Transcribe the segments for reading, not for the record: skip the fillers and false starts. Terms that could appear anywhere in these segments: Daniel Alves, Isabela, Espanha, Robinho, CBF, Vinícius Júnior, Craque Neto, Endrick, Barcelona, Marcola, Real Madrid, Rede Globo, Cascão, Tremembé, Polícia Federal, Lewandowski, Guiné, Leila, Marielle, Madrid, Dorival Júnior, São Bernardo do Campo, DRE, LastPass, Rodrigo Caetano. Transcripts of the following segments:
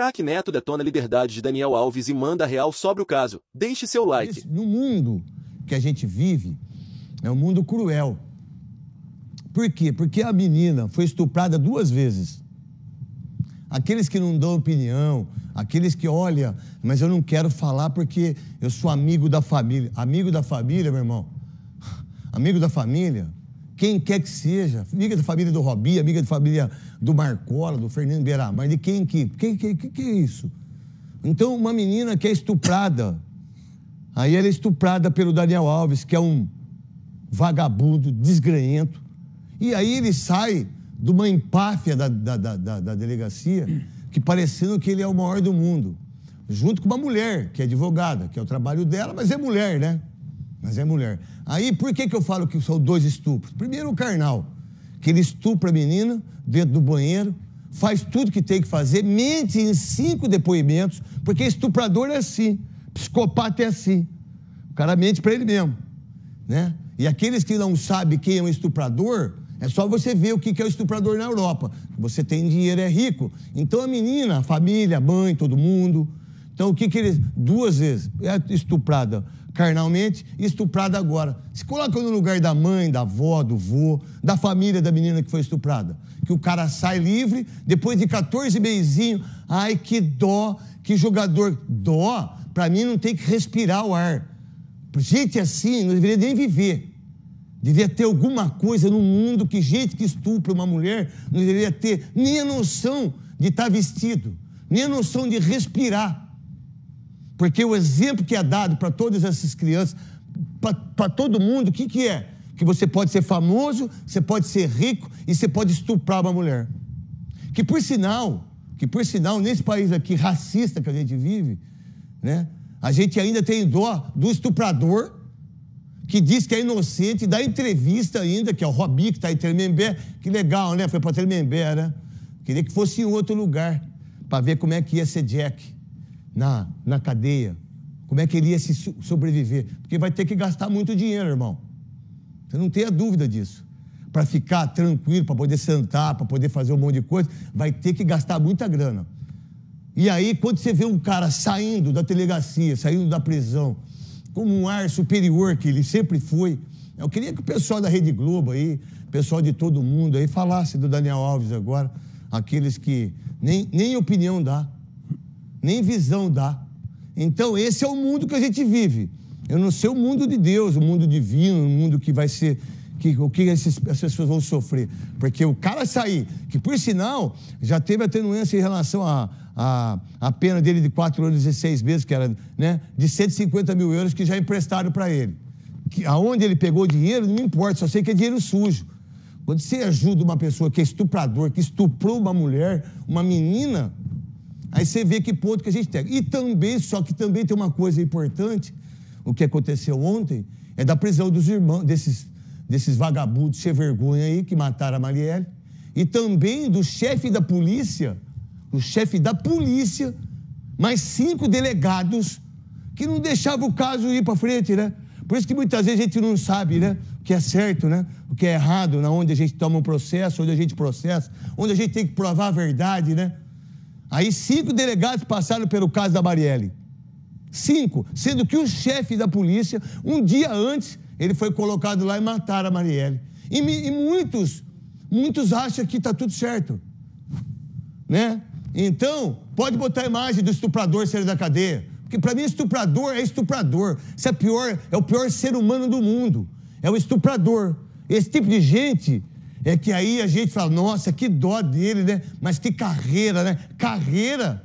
Craque Neto detona a liberdade de Daniel Alves e manda real sobre o caso. Deixe seu like. No mundo que a gente vive, é um mundo cruel. Por quê? Porque a menina foi estuprada 2 vezes. Aqueles que não dão opinião, aqueles que, olha, mas eu não quero falar porque eu sou amigo da família. Amigo da família, meu irmão. Amigo da família, quem quer que seja, amiga da família do Robinho, amiga da família do Marcola, do Fernando Beira, mas de quem que é isso? Então, uma menina que é estuprada, aí ela é estuprada pelo Daniel Alves, que é um vagabundo, desgrenhento, e aí ele sai de uma empáfia da delegacia, que parecendo que ele é o maior do mundo, junto com uma mulher, que é advogada, que é o trabalho dela, mas é mulher, né? Mas é mulher. Aí, por que eu falo que são 2 estupros? Primeiro, o carnal, que ele estupra a menina dentro do banheiro, faz tudo que tem que fazer, mente em 5 depoimentos, porque estuprador é assim, psicopata é assim. O cara mente pra ele mesmo, né? E aqueles que não sabem quem é um estuprador, é só você ver o que é o estuprador na Europa. Você tem dinheiro, é rico. Então, a menina, a família, a mãe, todo mundo. Então, o que eles... 2 vezes. É estuprada carnalmente, estuprada agora. Se coloca no lugar da mãe, da avó, do vô, da família da menina que foi estuprada. Que o cara sai livre, depois de 14 meizinhos. Ai, que dó, que jogador. Dó, pra mim, não tem que respirar o ar. Gente assim, não deveria nem viver. Devia ter alguma coisa no mundo que gente que estupra uma mulher não deveria ter nem a noção de estar vestido, nem a noção de respirar. Porque o exemplo que é dado para todas essas crianças, para todo mundo, o que é? Que você pode ser famoso, você pode ser rico e você pode estuprar uma mulher. Que por sinal, nesse país aqui racista que a gente vive, né? A gente ainda tem dó do estuprador que diz que é inocente, dá entrevista ainda, que é o Robinho que está em Tremembé. Que legal, né? Foi para Tremembé, né? Queria que fosse em outro lugar para ver como é que ia ser Jack. Na cadeia, como é que ele ia se sobreviver? Porque vai ter que gastar muito dinheiro, irmão. Você não tenha dúvida disso. Para ficar tranquilo, para poder sentar, para poder fazer um monte de coisa, vai ter que gastar muita grana. E aí, quando você vê um cara saindo da delegacia, saindo da prisão, como um ar superior que ele sempre foi, eu queria que o pessoal da Rede Globo aí, o pessoal de todo mundo aí, falasse do Daniel Alves agora, aqueles que nem opinião dá. Nem visão dá. Então, esse é o mundo que a gente vive. Eu não sei o mundo de Deus, o mundo divino, o mundo que vai ser... O que as pessoas vão sofrer. Porque o cara sair, que por sinal, já teve atenuência em relação à pena dele de 4 anos e 6 meses, que era, né, de 150 mil euros que já emprestaram para ele. Que, aonde ele pegou o dinheiro, não me importa, só sei que é dinheiro sujo. Quando você ajuda uma pessoa que é estuprador, que estuprou uma mulher, uma menina... Aí você vê que ponto que a gente tem. E também, só que também tem uma coisa importante, o que aconteceu ontem, é da prisão dos irmãos, desses vagabundos sem vergonha aí, que mataram a Marielle, e também do chefe da polícia, mais 5 delegados que não deixavam o caso ir para frente, né? Por isso que muitas vezes a gente não sabe, né, o que é certo, né, o que é errado, né, onde a gente toma um processo, onde a gente processa, onde a gente tem que provar a verdade, né? Aí 5 delegados passaram pelo caso da Marielle. 5, sendo que o chefe da polícia, um dia antes, ele foi colocado lá e mataram a Marielle. E muitos acham que está tudo certo, né? Então, pode botar a imagem do estuprador saindo da cadeia. Porque para mim estuprador é estuprador. Isso é pior, é o pior ser humano do mundo. É o estuprador. Esse tipo de gente... É que aí a gente fala, nossa, que dó dele, né? Mas que carreira, né? Carreira?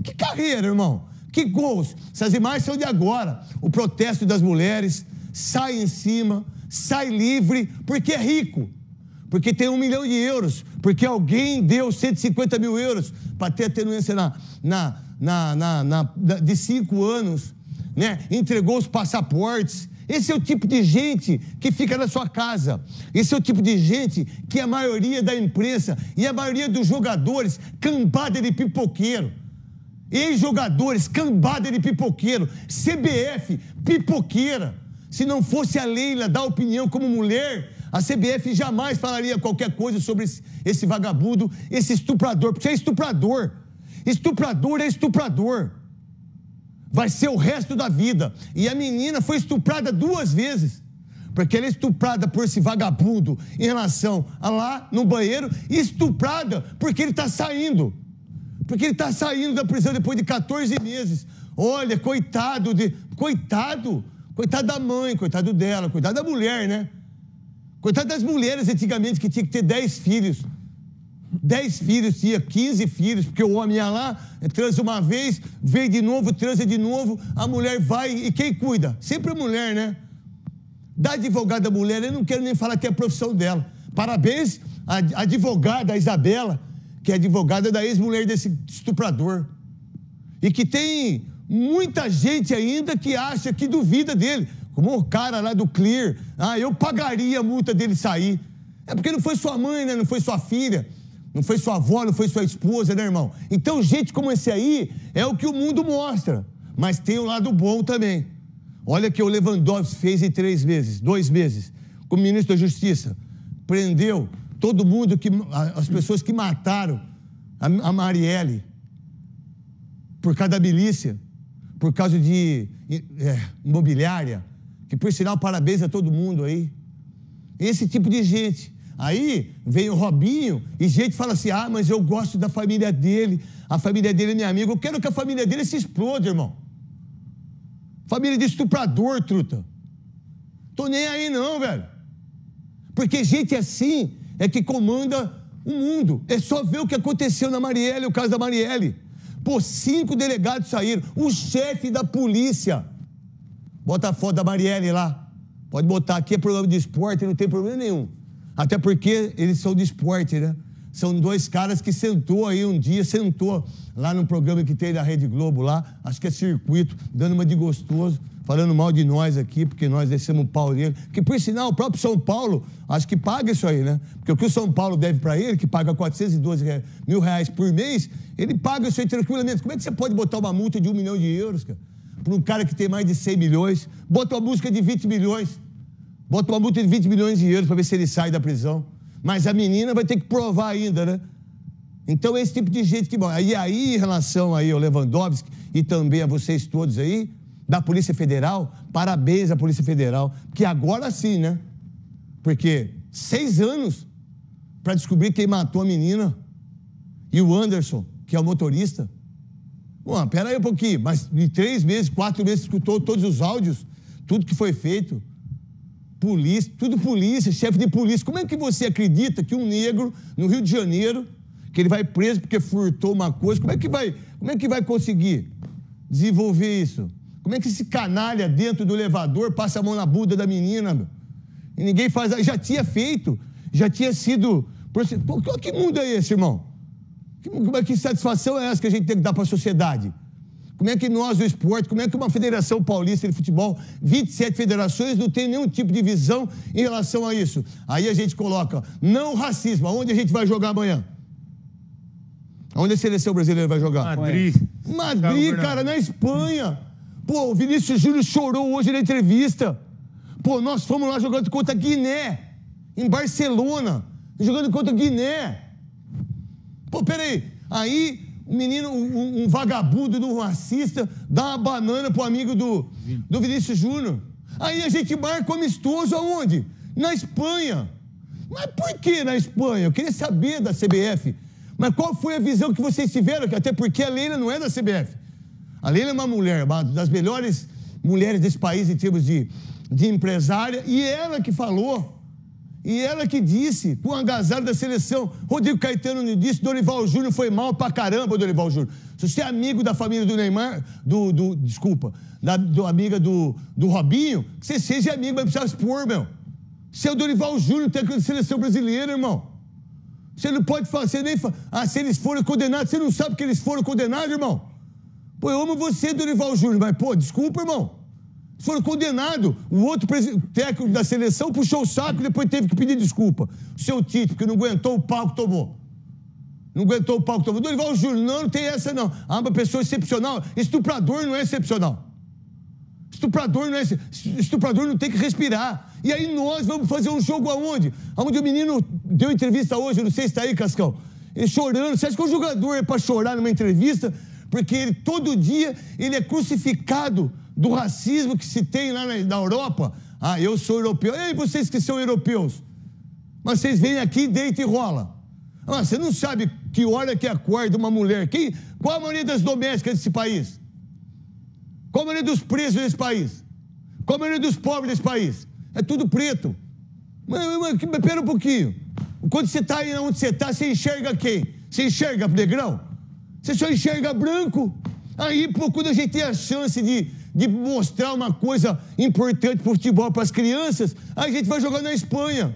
Que carreira, irmão? Que gols? Essas imagens são de agora. O protesto das mulheres, sai em cima, sai livre, porque é rico. Porque tem 1 milhão de euros. Porque alguém deu 150 mil euros para ter atenuência de 5 anos, né? Entregou os passaportes. Esse é o tipo de gente que fica na sua casa. Esse é o tipo de gente que a maioria da imprensa e a maioria dos jogadores, cambada de pipoqueiro. Ex-jogadores, cambada de pipoqueiro. CBF, pipoqueira. Se não fosse a Leila dar opinião como mulher, a CBF jamais falaria qualquer coisa sobre esse vagabundo, esse estuprador, porque é estuprador. Estuprador é estuprador. Vai ser o resto da vida. E a menina foi estuprada 2 vezes. Porque ela é estuprada por esse vagabundo em relação a lá no banheiro. E estuprada porque ele está saindo. Porque ele está saindo da prisão depois de 14 meses. Olha, coitado de... Coitado? Coitado da mãe, coitado dela, coitado da mulher, né? Coitado das mulheres antigamente que tinha que ter 10 filhos. 10 filhos, tinha 15 filhos, porque o homem ia lá, transa uma vez, vem de novo, transa de novo, a mulher vai e quem cuida? Sempre a mulher, né? Da advogada mulher, eu não quero nem falar que é a profissão dela. Parabéns à advogada, a Isabela, que é advogada da ex-mulher desse estuprador. E que tem muita gente ainda que acha, que duvida dele. Como o cara lá do Clear. Ah, eu pagaria a multa dele sair. É porque não foi sua mãe, né? Não foi sua filha. Não foi sua avó, não foi sua esposa, né, irmão? Então, gente como esse aí é o que o mundo mostra. Mas tem o lado bom também. Olha o que o Lewandowski fez em 2 meses, como ministro da Justiça. Prendeu todo mundo, as pessoas que mataram a Marielle por causa da milícia, por causa de imobiliária. Que, por sinal, parabéns a todo mundo aí. Esse tipo de gente. Aí vem o Robinho e gente fala assim, ah, mas eu gosto da família dele, a família dele é minha amiga. Eu quero que a família dele se exploda, irmão. Família de estuprador, truta. Tô nem aí não, velho. Porque gente assim é que comanda o mundo. É só ver o que aconteceu na Marielle, o caso da Marielle. Pô, 5 delegados saíram. O chefe da polícia. Bota a foto da Marielle lá. Pode botar aqui, é programa de esporte, não tem problema nenhum. Até porque eles são de esporte, né? São 2 caras que sentou aí um dia, sentou lá no programa que tem da Rede Globo lá, acho que é Circuito, dando uma de gostoso, falando mal de nós aqui, porque nós deixamos o pau nele. Que, por sinal, o próprio São Paulo, acho que paga isso aí, né? Porque o que o São Paulo deve pra ele, que paga R$412 mil por mês, ele paga isso aí tranquilamente. Como é que você pode botar uma multa de 1 milhão de euros, cara? Pra um cara que tem mais de 100 milhões, bota uma música de 20 milhões. Bota uma multa de 20 milhões de euros para ver se ele sai da prisão. Mas a menina vai ter que provar ainda, né? Então, esse tipo de gente que... E aí, em relação aí ao Lewandowski e também a vocês todos aí, da Polícia Federal, parabéns à Polícia Federal. Porque agora sim, né? Porque 6 anos para descobrir quem matou a menina e o Anderson, que é o motorista. Bom, pera aí um pouquinho. Mas em 3 meses, 4 meses, escutou todos os áudios, tudo que foi feito... Polícia, tudo polícia, chefe de polícia. Como é que você acredita que um negro no Rio de Janeiro, que ele vai preso porque furtou uma coisa, como é que vai conseguir desenvolver isso? Como é que esse canalha dentro do elevador passa a mão na bunda da menina? Meu? E ninguém faz... Já tinha feito, já tinha sido... Pô, que mundo é esse, irmão? Que satisfação é essa que a gente tem que dar para a sociedade? Como é que nós, do esporte, como é que uma Federação Paulista de Futebol, 27 federações, não tem nenhum tipo de visão em relação a isso? Aí a gente coloca, não racismo, aonde a gente vai jogar amanhã? Aonde a seleção brasileira vai jogar? Madrid. Madrid, cara, na Espanha. Pô, o Vinícius Júnior chorou hoje na entrevista. Pô, nós fomos lá jogando contra a Guiné, em Barcelona, jogando contra a Guiné. Pô, peraí, aí... O menino, um vagabundo, um racista, dá uma banana pro amigo do Vinícius Júnior. Aí a gente marca amistoso aonde? Na Espanha. Mas por que na Espanha? Eu queria saber da CBF. Mas qual foi a visão que vocês tiveram? Até porque a Leila não é da CBF. A Leila é uma mulher, uma das melhores mulheres desse país em termos de empresária. E ela que falou... E ela que disse, com o agasalho da seleção, Rodrigo Caetano não disse, Dorival Júnior foi mal pra caramba, Dorival Júnior. Se você é amigo da família do Neymar, amiga do Robinho, que você seja amigo, mas precisa expor, meu. Você é o Dorival Júnior, técnico da seleção brasileira, irmão. Você não pode fazer nem... Ah, se eles foram condenados, você não sabe que eles foram condenados, irmão? Pô, eu amo você, Dorival Júnior, mas, pô, desculpa, irmão. Foram condenados. O outro técnico da seleção puxou o saco e depois teve que pedir desculpa. O seu Tite, porque não aguentou o pau que tomou. Não aguentou o pau que tomou. Dorival Júnior, não tem essa não. Ah, uma pessoa excepcional. Estuprador não é excepcional. Estuprador não é excepcional. Estuprador não tem que respirar. E aí nós vamos fazer um jogo aonde? Aonde o menino deu entrevista hoje, eu não sei se está aí, Cascão. Ele chorando. Você acha que o jogador é para chorar numa entrevista? Porque ele, todo dia ele é crucificado do racismo que se tem lá na Europa. Ah, eu sou europeu. Ei, vocês que são europeus. Mas vocês vêm aqui, deita e rola. Ah, você não sabe que hora que acorda uma mulher. Qual a maioria das domésticas desse país? Qual a maioria dos presos desse país? Qual a maioria dos pobres desse país? É tudo preto. Mas pera um pouquinho. Quando você está aí onde você está, você enxerga quem? Você enxerga negrão? Você só enxerga branco. Aí, quando a gente tem a chance de mostrar uma coisa importante pro futebol para as crianças, a gente vai jogar na Espanha.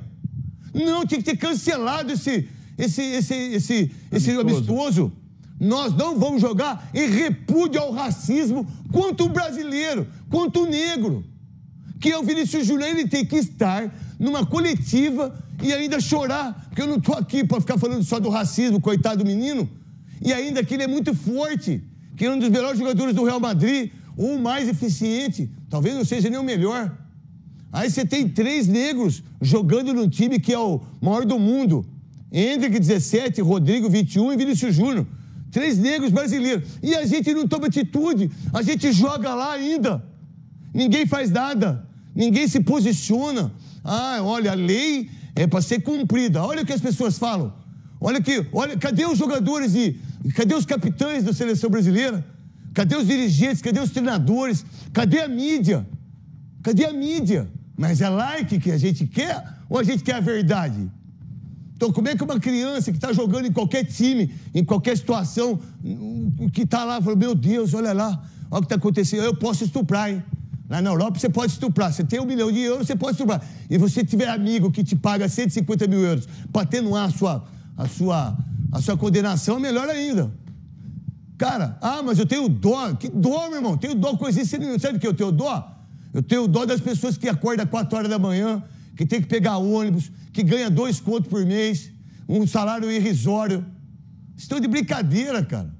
Não, tinha que ter cancelado esse amistoso. Nós não vamos jogar em repúdio ao racismo contra o brasileiro, contra o negro. Que é o Vinícius Júnior, ele tem que estar numa coletiva e ainda chorar, porque eu não tô aqui para ficar falando só do racismo, coitado do menino. E ainda que ele é muito forte, que é um dos melhores jogadores do Real Madrid, ou mais eficiente, talvez não seja nem o melhor. Aí você tem 3 negros jogando num time que é o maior do mundo. Endrick, 17, Rodrigo, 21 e Vinícius Júnior. 3 negros brasileiros. E a gente não toma atitude, a gente joga lá ainda. Ninguém faz nada, ninguém se posiciona. Ah, olha, a lei é para ser cumprida. Olha o que as pessoas falam. Olha aqui, olha, cadê os jogadores e cadê os capitães da seleção brasileira? Cadê os dirigentes? Cadê os treinadores? Cadê a mídia? Cadê a mídia? Mas é like que a gente quer ou a gente quer a verdade? Então, como é que uma criança que está jogando em qualquer time, em qualquer situação, que está lá, falando, meu Deus, olha lá, olha o que está acontecendo, eu posso estuprar, hein? Lá na Europa você pode estuprar, você tem €1 milhão, você pode estuprar. E você tiver amigo que te paga €150 mil para atenuar a sua condenação, é melhor ainda. Cara, ah, mas eu tenho dó. Que dó, meu irmão? Tenho dó com isso. Você não sabe o que eu tenho dó? Eu tenho dó das pessoas que acordam às 4 horas da manhã, que tem que pegar ônibus, que ganha 2 contos por mês, um salário irrisório. Estão de brincadeira, cara.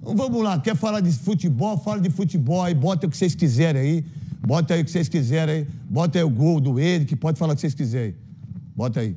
Então vamos lá, quer falar de futebol? Fala de futebol aí, bota o que vocês quiserem aí. Bota aí o que vocês quiserem aí. Bota aí o gol do Endrick, que pode falar o que vocês quiserem aí. Bota aí.